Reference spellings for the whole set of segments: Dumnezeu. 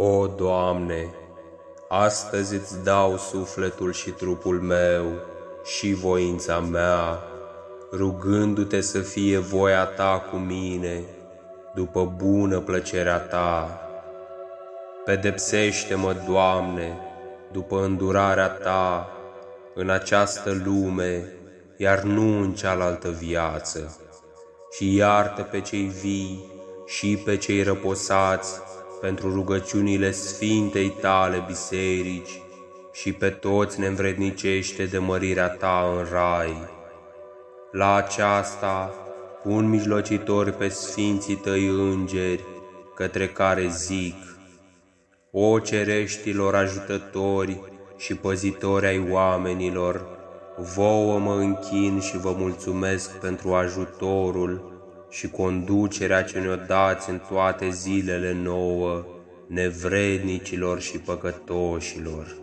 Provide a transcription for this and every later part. O, Doamne, astăzi îți dau sufletul și trupul meu și voința mea, rugându-te să fie voia ta cu mine, după bună plăcerea ta. Pedepsește-mă, Doamne, după îndurarea ta, în această lume, iar nu în cealaltă viață, și iartă pe cei vii și pe cei răposați pentru rugăciunile Sfintei Tale biserici și pe toți ne învrednicește de mărirea Ta în Rai. La aceasta pun mijlocitori pe Sfinții Tăi Îngeri, către care zic: O, cereștilor ajutători și păzitori ai oamenilor, vouă mă închin și vă mulțumesc pentru ajutorul și conducerea ce ne-o dați în toate zilele nouă, nevrednicilor și păcătoșilor.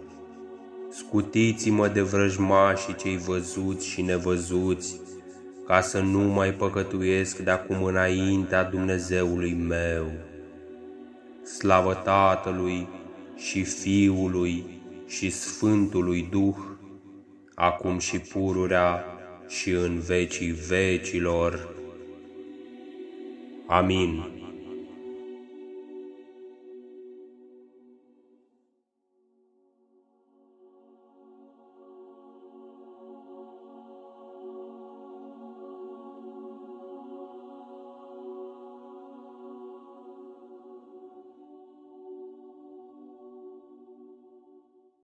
Scutiți-mă de vrăjmașii cei văzuți și nevăzuți, ca să nu mai păcătuiesc de acum înaintea Dumnezeului meu. Slavă Tatălui și Fiului și Sfântului Duh, acum și pururea și în vecii vecilor. Amin.